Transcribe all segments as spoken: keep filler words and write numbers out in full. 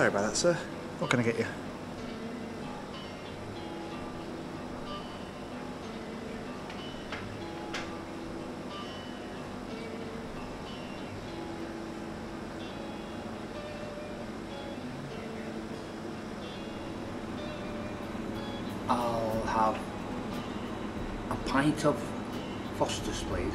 Sorry about that, sir. What can I get you? I'll have a pint of Foster's, please.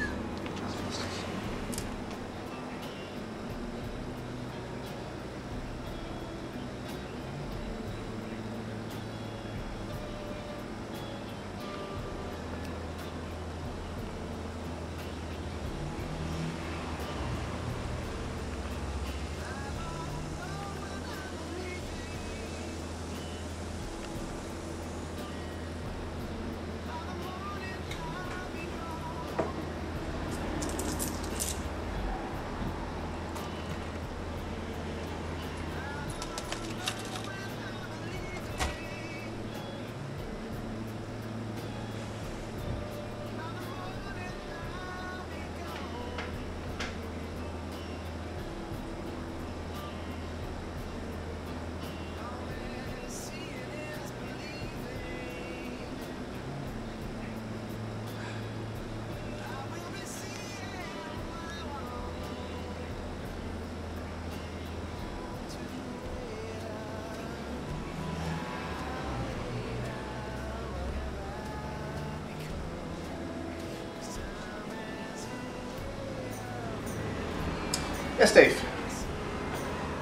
Yes, Dave.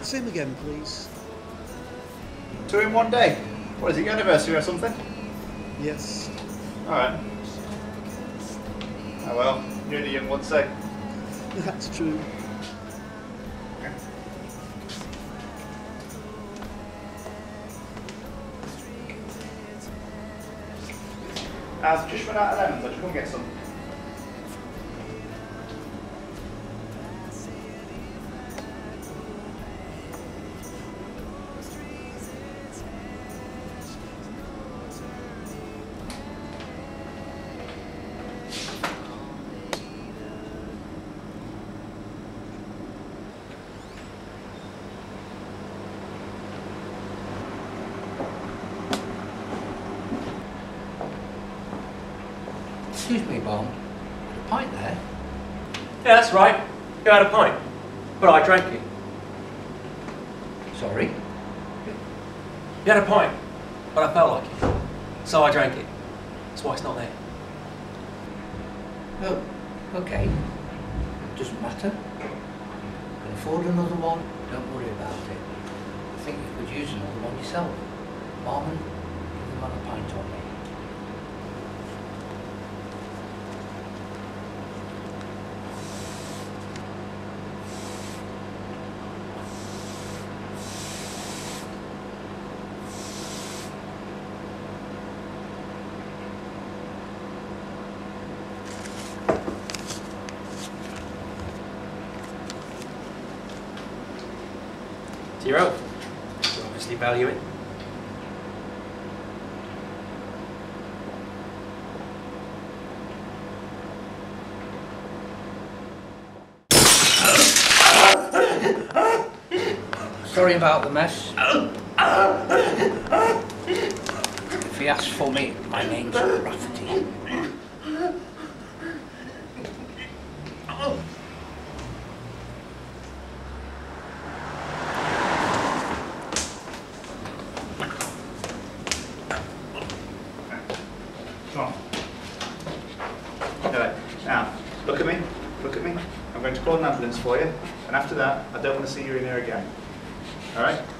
Same again, please. Two in one day? What is it, your anniversary or something? Yes. Alright. Oh well, you're the young one, say. That's true. Okay. I've just run out of lemons, I'll just go and get some. Excuse me, Bob. A pint there? Yeah, that's right. You had a pint, but I drank it. Sorry? You had a pint, but I felt like it. So I drank it. That's why it's not there. Oh, okay. It doesn't matter. You can afford another one, don't worry about it. I think you could use another one yourself. Barman, give the man a pint on me. Zero. You obviously value it. Sorry about the mess. If he asks for me, my name's Rafferty. Come on. Anyway, now, look at me, look at me. I'm going to call an ambulance for you, and after that, I don't want to see you in here again. Alright?